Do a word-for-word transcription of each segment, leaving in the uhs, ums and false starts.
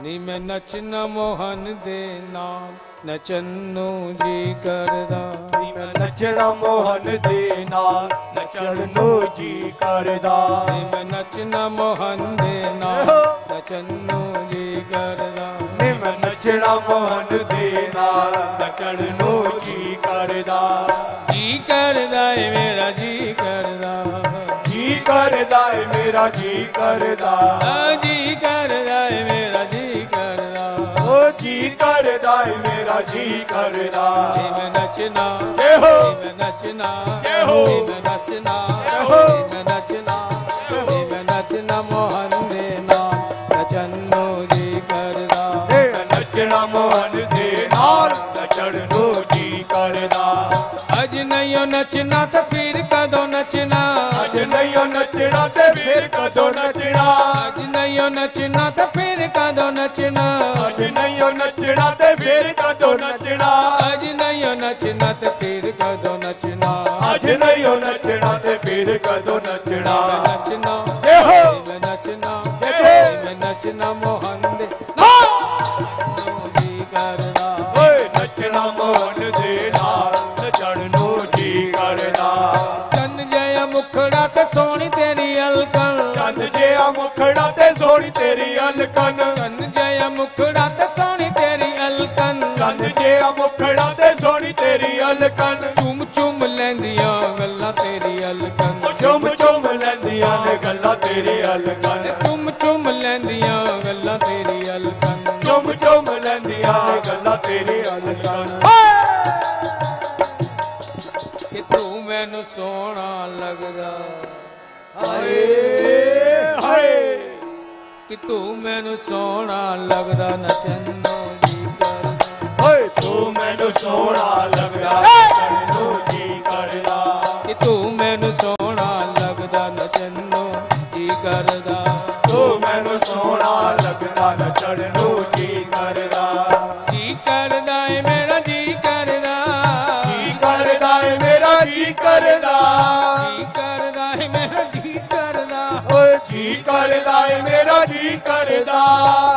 नी मैं नचना मोहन दे नाल नचनू जी करदा। नी मैं नचना मोहन दे नाल नचनू जी करदा। नी मैं नचना मोहन दे नाल नचनू जी करदा। नी मैं नचना मोहन दे नाल नचनू जी करदा। जी करदा है मेरा जी करदा। जी करदा है मेरा जी करदा। जी करदा है मेरा जी करदा। ओ जी करदा है मेरा जी करदा। नी मैं नचना ए हो मैं नचना ए हो मैं नचना ए हो मैं नचना मैं नचना मोहन दे नाल नचनु जी करदा। ए नचना मोहन दे नाल नचनु जी करदा। अज नहीं नचना तो फिर कदों नचना। अज नहीं नचना तो फिर कदों नचना। अज नहीं नचना तो फिर कदों नचना। अज नहीं नचना तो फिर कदों नचना। अज नहीं नचना तो फिर कदों नचना। अज नहीं नचना तो फिर कदों नचना। नचना ए हो मैं नचना ए हो मैं नचना मोहन दे नाल नचनु जी करदा। ओए नचना मोहन दे नाल नचनु जी करदा। चंद जया मुखड़ा ते सोहणी तेरी अलकन। चंद जया मुखड़ा ते सोहणी तेरी अलकन। चंद जया मुखड़ा ते सोहणी तेरी अलकन। चंद जया मुखड़ा ते सोहणी तेरी अलकन। चुम चुम लैंदियां गल्लां तेरी अलकन। चुम चुम लैंदियां ने गल्लां तेरी अलकन। चुम चुम लैंदियां गल्लां तेरी अलकन। चुम चुम लैंदियां गल्लां तेरी अलकन। कि तू मैनू सोहना लगदा। हाय हाय कि तू मैनू सोहना लगदा नचनु जी करदा। ओए तू मैनू सोहना लगदा नचनु जी करदा। कि तू मैनू सोहना लगदा नचनु जी करदा। तू मैनू सोहना लगदा नचनु जी करदा। जी करदा है मेरा जी करदा। जी करदा है मेरा जी करदा। जी करदा है मेरा जी करदा। ओए जी करदा है मेरा जी करदा।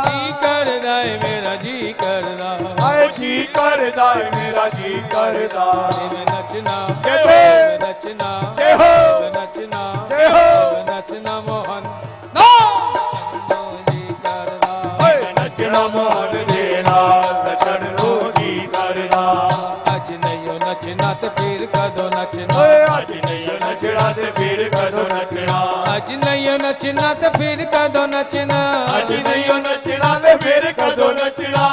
जी करदा है मेरा जी करदा। हाय जी करदा है मेरा जी करदा। मैं नचना ए हो मैं नचना ए हो मैं नचना ए हो मैं नचना मोहन नाल जी करदा। हाय नचना मोहन दे नाल नचनु जी करदा। अज नहीं नचना ते फिर कदों नचना। ओए अज नहीं नचना ते फिर कदों नचना। अज नहीं नचना तो फिर कदों नचना। अज नहीं नचना तो फिर कदों नचना।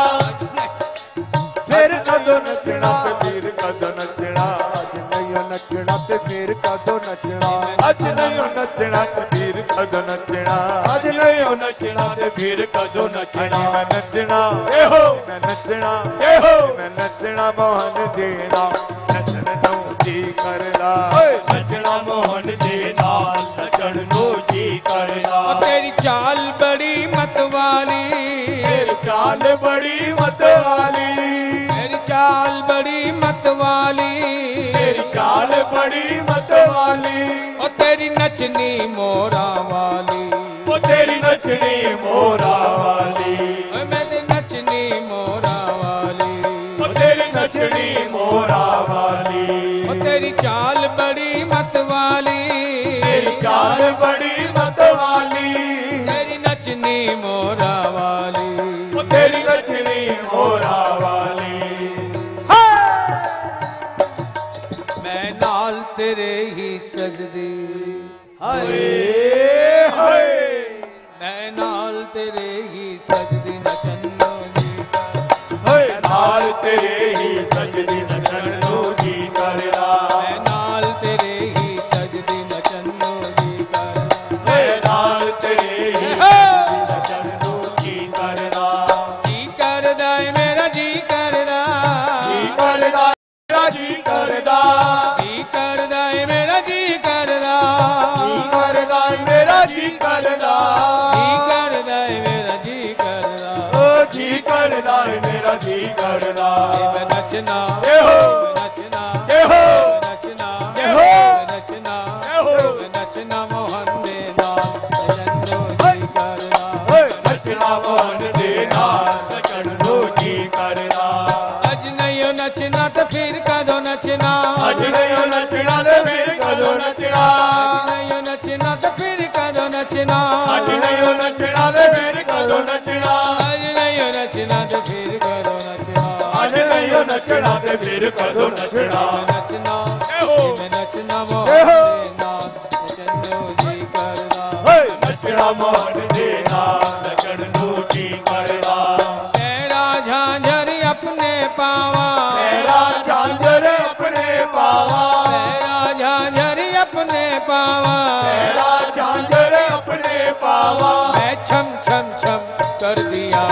फिर कदों नचना तो फिर कदों नचना। अज नहीं नचना तो फिर कदों नचना। अज नहीं नचना तो फिर कदों नचना। अज नहीं नचना तो फिर कदों नचना। मैं नचना ए हो मैं नचना ए हो मैं नचना मोहन दे नाल नचनु जी करदा। नचना मोहन दे नाल नचनु जी करदा। तेरी चाल बड़ी मतवाली। तेरी चाल बड़ी मतवाली। तेरी चाल बड़ी मतवाली। तेरी चाल बड़ी मतवाली। ओ तेरी नचनी मोरा वाली। ओ तेरी नचनी मोरा वाली। ओ मैं तेरी नचनी मोरा वाली। ओ तेरी नचनी मोरा वाली। ओ तेरी चाल बड़ी मतवाली। चाल बड़ी मतवाली। तेरी नचनी मोरा वाली। ओ तेरी नचनी मोरा वाली। मैं नाल तेरे ही सजदी। हाय हाय मैं नाल तेरे ही सजदी नचनु जी करदा। हाय नाल तेरे ही सजदी नचनु जी करदा। मैं नाल तेरे ही सजदी नचनु जी करदा। मैं नाल तेरे ही सजदी नचनु जी करदा। जी करदा है मेरा जी करदा। जी करदा मेरा जी करदा। जी करदा है मेरा जी करदा। जी करदा है मेरा जी करदा। जी करदा है मेरा जी करदा। ओ जी करदा है मेरा जी करदा। मैं नचना ए हो मैं नचना ए हो नचना ए हो नचना ए हो नचना मोहन दे नाल नचनु जी करदा। नचना मोहन दे नाल। ते फिर कदों नचना नचना नचना मोहन दे नाल नचनु जी करदा नचना मोहन दे नाल नचनु जी करदा तेरा झांझर अपने पावा तेरा झांझर अपने पावा तेरा झांझर अपने पावा तेरा झांझर अपने पावा मैं छम छम छम कर दिया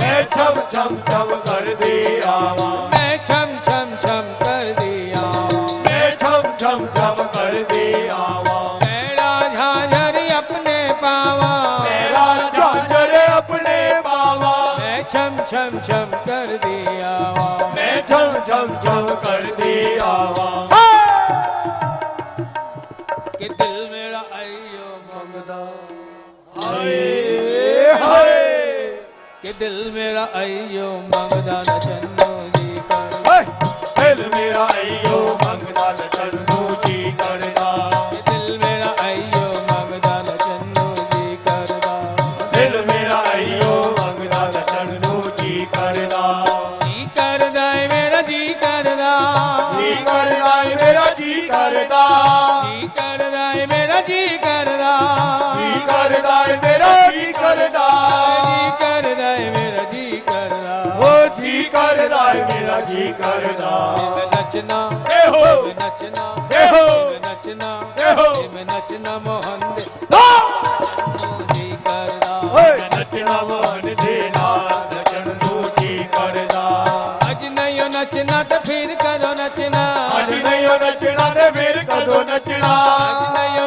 मैं छम छम छम कर दिया छम छम छम कर दिया मैं छम छम छम कर दिया मेरा झांझर अपने पावा मेरा झांझर अपने पावा मैं छम छम छम कर दिया मैं छम छम छम कर दिया कि दिल मेरा आइयो मंगदा हाय हाय कि दिल मेरा आइयो मंगदा नचनु दिल मेरा आइयो मंगदा नचनु जी करदा दिल मेरा आइयो मंगदा नचनु जी करदा दिल मेरा आइयो मंगदा नचनु जी करदा जी करदा मेरा जी करदा जी करदा मेरा जी करदा जी करदा मेरा जी करदा जी करदा मेरा जी करदा जी करदा मेरा जी करदा हो जी करदा मेरा जी करदा नचना हो नचना हो नचना हो नचना मोहन दे नाल जी करदा नचना मोहन दे नाल नचनु जी करदा अज नहीं नचना तो फिर कदों नचना अज नहीं नचना तो फिर कदों नचना अज नहीं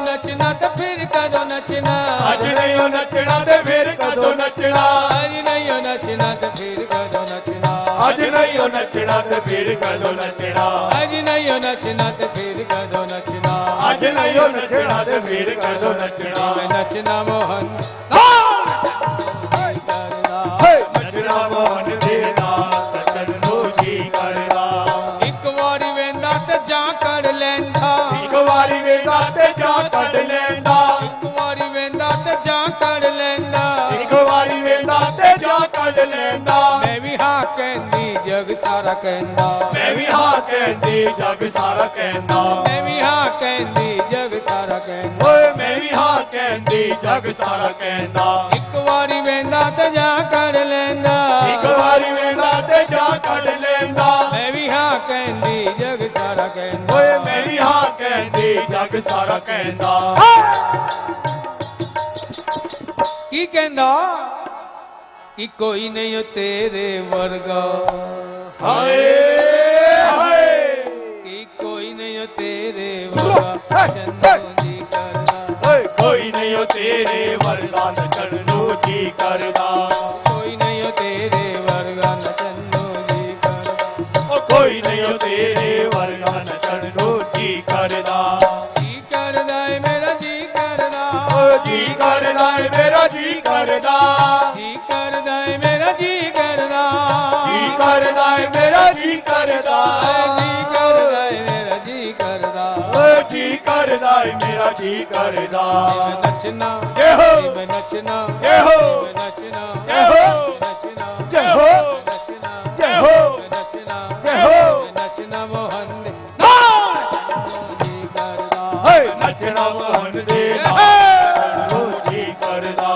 नचना तो फिर कदों नचना अज नहीं नचना तो फिर कदों नचना अज नहीं नचना तो फिर कदों नचना अज नहीं नचना तो फिर कदों नचना अज नहीं नचना तो फिर कदों नचना अज नहीं नचना तो फिर कदों नचना नचना मोहन नचना मोहन दे नाल नचनु जी करदा एक वारी वेंदा ते जा कढ लैंदा एक वारी वेंदा ते जा कढ लैंदा एक वारी वेंदा ते जा कढ लैंदा एक वारी वेंदा ते जा कढ लैंदा मैं भी हां कहंदी जग सारा कहना मैं भी हां कहंदी जग सारा कहना मैं भी हां कहंदी जग सारा कहना ओए मैं भी हां कहंदी जग सारा कहना एक बारी वेंदा ते जा कर लेंदा एक बारी वेंदा ते जा कर लेंदा मैं भी हां कहंदी जग सारा कहना ओए मैं भी हां कहंदी जग सारा कहना की कहंदा कि कोई नहीं हो तेरे वर्गा हाय हाय कि कोई नहीं हो तेरे वर्गा नचनु जी करदा कोई नहीं हो तेरे वर्गा नचनु जी करदा कोई नहीं हो तेरे वर्गा नचनु जी करदा ओ कोई नहीं हो तेरे वर्गा नचनु जी करदा जी करदा मेरा जी करदा ओ जी करदा मेरा जी करदा जी करदा जी करदा मेरा जी करदा ओ जी करदा मेरा जी करदा नचना जय हो मैं नचना जय हो मैं नचना जय हो नचना जय हो नचना जय हो नचना जय हो नचना मोहन दे नाल नचनु जी करदा हाय नचना मोहन दे नाल नचनु जी करदा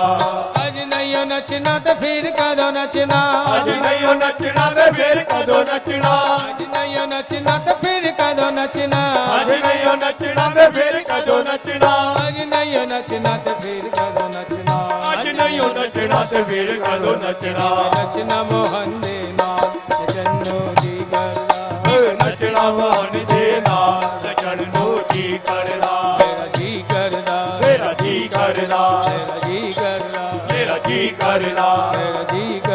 अज नहीं नचना ते फिर कदों नचना अज नहीं नचना ते फिर कदों नचना अज नहीं नचना ते फिर कदों नचना अज नहीं नचना ते फिर कदों नचना अज नहीं नचना ते फिर कदों नचना अज नहीं नचना ते फिर कदों नचना नचना मोहन दे नाल नचनु जी करदा नचना मोहन दे नाल नचनु जी करदा मेरा जी करदा मेरा जी करदा मेरा जी करदा मेरा जी करदा मेरा जी